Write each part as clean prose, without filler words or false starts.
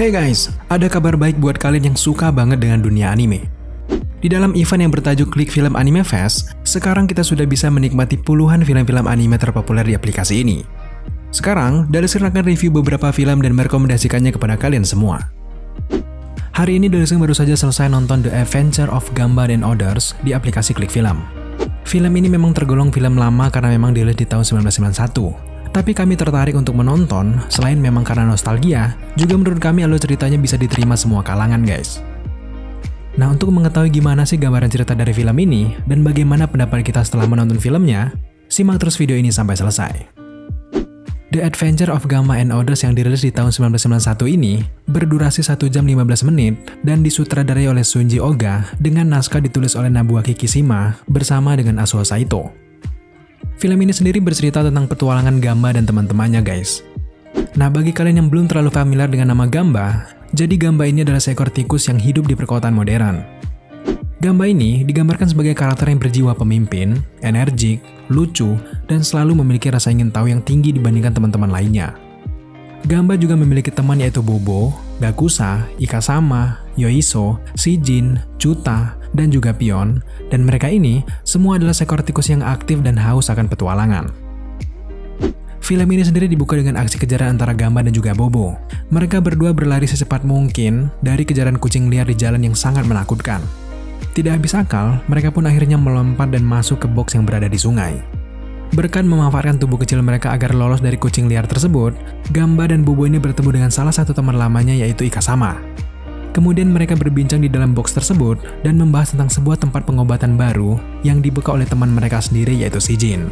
Hey guys, ada kabar baik buat kalian yang suka banget dengan dunia anime. Di dalam event yang bertajuk Klik Film Anime Fest, sekarang kita sudah bisa menikmati puluhan film-film anime terpopuler di aplikasi ini. Sekarang, Dailyscreen akan review beberapa film dan merekomendasikannya kepada kalian semua. Hari ini Dailyscreen baru saja selesai nonton The Adventure of Gamba and Otters di aplikasi Klik Film. Film ini memang tergolong film lama karena memang dirilis di tahun 1991. Tapi kami tertarik untuk menonton, selain memang karena nostalgia, juga menurut kami alur ceritanya bisa diterima semua kalangan guys. Nah, untuk mengetahui gimana sih gambaran cerita dari film ini, dan bagaimana pendapat kita setelah menonton filmnya, simak terus video ini sampai selesai. The Adventure of Gamba and Otters yang dirilis di tahun 1991 ini berdurasi 1 jam 15 menit dan disutradarai oleh Sunji Oga dengan naskah ditulis oleh Nabuaki Kishima bersama dengan Asuo Saito. Film ini sendiri bercerita tentang petualangan Gamba dan teman-temannya guys. Nah, bagi kalian yang belum terlalu familiar dengan nama Gamba, jadi Gamba ini adalah seekor tikus yang hidup di perkotaan modern. Gamba ini digambarkan sebagai karakter yang berjiwa pemimpin, energik, lucu, dan selalu memiliki rasa ingin tahu yang tinggi dibandingkan teman-teman lainnya. Gamba juga memiliki teman yaitu Bobo, Gakusa, Ikasama, Yoiso, Shijin, Chuta, dan juga Pion, dan mereka ini semua adalah seekor tikus yang aktif dan haus akan petualangan. Film ini sendiri dibuka dengan aksi kejaran antara Gamba dan juga Bobo. Mereka berdua berlari secepat mungkin dari kejaran kucing liar di jalan yang sangat menakutkan. Tidak habis akal, mereka pun akhirnya melompat dan masuk ke box yang berada di sungai. Berkat memanfaatkan tubuh kecil mereka agar lolos dari kucing liar tersebut, Gamba dan Bobo ini bertemu dengan salah satu teman lamanya yaitu Ikasama. Kemudian mereka berbincang di dalam box tersebut dan membahas tentang sebuah tempat pengobatan baru yang dibuka oleh teman mereka sendiri yaitu Shijin.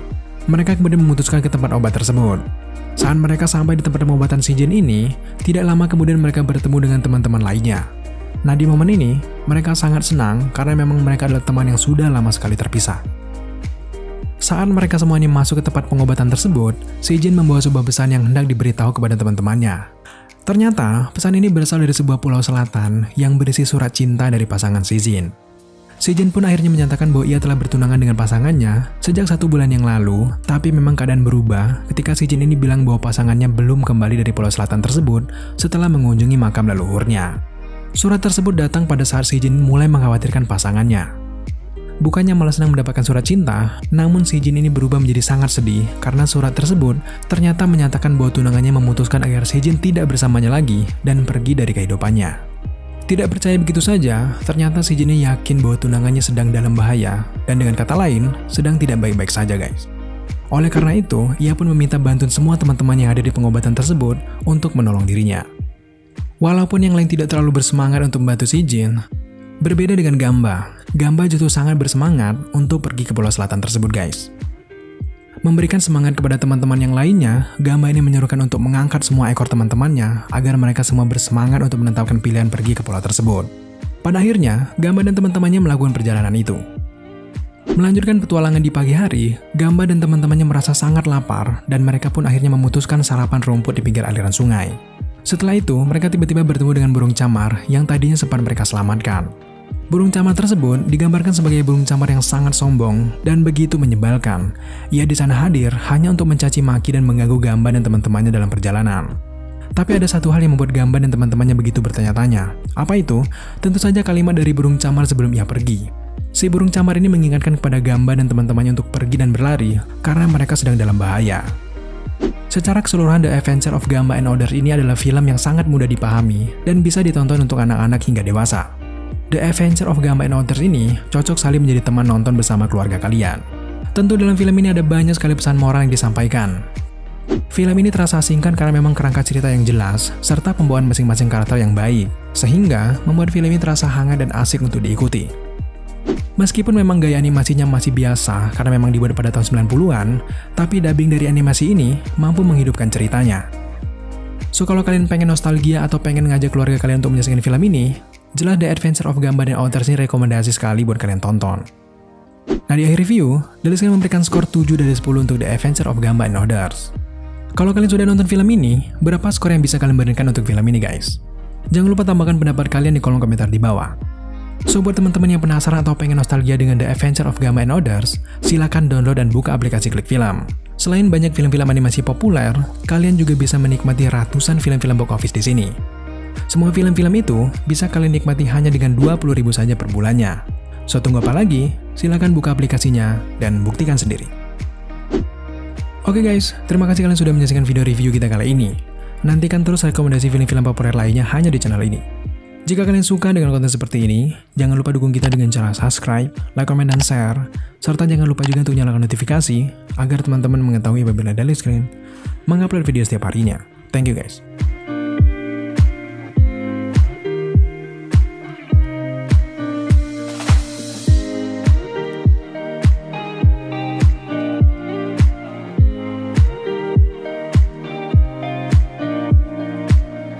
Mereka kemudian memutuskan ke tempat obat tersebut. Saat mereka sampai di tempat pengobatan Shijin ini, tidak lama kemudian mereka bertemu dengan teman-teman lainnya. Nah, di momen ini, mereka sangat senang karena memang mereka adalah teman yang sudah lama sekali terpisah. Saat mereka semuanya masuk ke tempat pengobatan tersebut, Shijin membawa sebuah pesan yang hendak diberitahu kepada teman-temannya. Ternyata, pesan ini berasal dari sebuah pulau selatan yang berisi surat cinta dari pasangan Shijin. Shijin pun akhirnya menyatakan bahwa ia telah bertunangan dengan pasangannya sejak 1 bulan yang lalu, tapi memang keadaan berubah ketika Shijin ini bilang bahwa pasangannya belum kembali dari pulau selatan tersebut setelah mengunjungi makam leluhurnya. Surat tersebut datang pada saat Shijin mulai mengkhawatirkan pasangannya. Bukannya malah senang mendapatkan surat cinta, namun Shijin ini berubah menjadi sangat sedih karena surat tersebut ternyata menyatakan bahwa tunangannya memutuskan agar Shijin tidak bersamanya lagi dan pergi dari kehidupannya. Tidak percaya begitu saja, ternyata Shijin ini yakin bahwa tunangannya sedang dalam bahaya dan dengan kata lain, sedang tidak baik-baik saja guys. Oleh karena itu, ia pun meminta bantuan semua teman-teman yang ada di pengobatan tersebut untuk menolong dirinya. Walaupun yang lain tidak terlalu bersemangat untuk membantu Shijin, berbeda dengan Gamba. Gamba justru sangat bersemangat untuk pergi ke pulau selatan tersebut guys. Memberikan semangat kepada teman-teman yang lainnya, Gamba ini menyuruhkan untuk mengangkat semua ekor teman-temannya agar mereka semua bersemangat untuk menetapkan pilihan pergi ke pulau tersebut. Pada akhirnya, Gamba dan teman-temannya melakukan perjalanan itu. Melanjutkan petualangan di pagi hari, Gamba dan teman-temannya merasa sangat lapar dan mereka pun akhirnya memutuskan sarapan rumput di pinggir aliran sungai. Setelah itu, mereka tiba-tiba bertemu dengan burung camar yang tadinya sempat mereka selamatkan. Burung camar tersebut digambarkan sebagai burung camar yang sangat sombong dan begitu menyebalkan. Ia di sana hadir hanya untuk mencaci maki dan mengganggu Gamba dan teman-temannya dalam perjalanan. Tapi ada satu hal yang membuat Gamba dan teman-temannya begitu bertanya-tanya. Apa itu? Tentu saja kalimat dari burung camar sebelum ia pergi. Si burung camar ini mengingatkan kepada Gamba dan teman-temannya untuk pergi dan berlari karena mereka sedang dalam bahaya. Secara keseluruhan, The Adventure of Gamba and Otters ini adalah film yang sangat mudah dipahami dan bisa ditonton untuk anak-anak hingga dewasa. The Adventure of Gamba and Otters ini cocok sekali menjadi teman nonton bersama keluarga kalian. Tentu dalam film ini ada banyak sekali pesan moral yang disampaikan. Film ini terasa singkat karena memang kerangka cerita yang jelas, serta pembawaan masing-masing karakter yang baik, sehingga membuat film ini terasa hangat dan asik untuk diikuti. Meskipun memang gaya animasinya masih biasa karena memang dibuat pada tahun 90-an, tapi dubbing dari animasi ini mampu menghidupkan ceritanya. So, kalau kalian pengen nostalgia atau pengen ngajak keluarga kalian untuk menyaksikan film ini, jelas The Adventure of Gamba and Otters ini rekomendasi sekali buat kalian tonton. Nah, di akhir review, Dailyscreen memberikan skor 7 dari 10 untuk The Adventure of Gamba and Otters. Kalau kalian sudah nonton film ini, berapa skor yang bisa kalian berikan untuk film ini guys? Jangan lupa tambahkan pendapat kalian di kolom komentar di bawah. So, buat teman-teman yang penasaran atau pengen nostalgia dengan The Adventure of Gamba and Otters, silakan download dan buka aplikasi Klik Film. Selain banyak film-film animasi populer, kalian juga bisa menikmati ratusan film-film box office di sini. Semua film-film itu bisa kalian nikmati hanya dengan 20.000 saja per bulannya. So, tunggu apa lagi? Silahkan buka aplikasinya dan buktikan sendiri. Oke guys, terima kasih kalian sudah menyaksikan video review kita kali ini. Nantikan terus rekomendasi film-film populer lainnya hanya di channel ini. Jika kalian suka dengan konten seperti ini, jangan lupa dukung kita dengan cara subscribe, like, comment, dan share. Serta jangan lupa juga untuk nyalakan notifikasi agar teman-teman mengetahui apabila Dailyscreen mengupload video setiap harinya. Thank you guys.